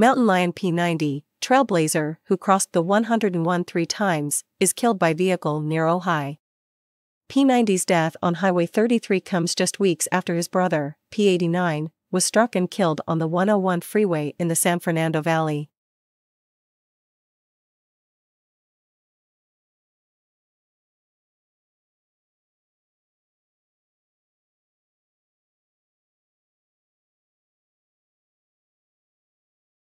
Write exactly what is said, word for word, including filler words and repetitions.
Mountain lion P ninety, trailblazer, who crossed the one oh one three times, is killed by vehicle near Ojai. P ninety's death on Highway thirty-three comes just weeks after his brother, P eighty-nine, was struck and killed on the one oh one Freeway in the San Fernando Valley.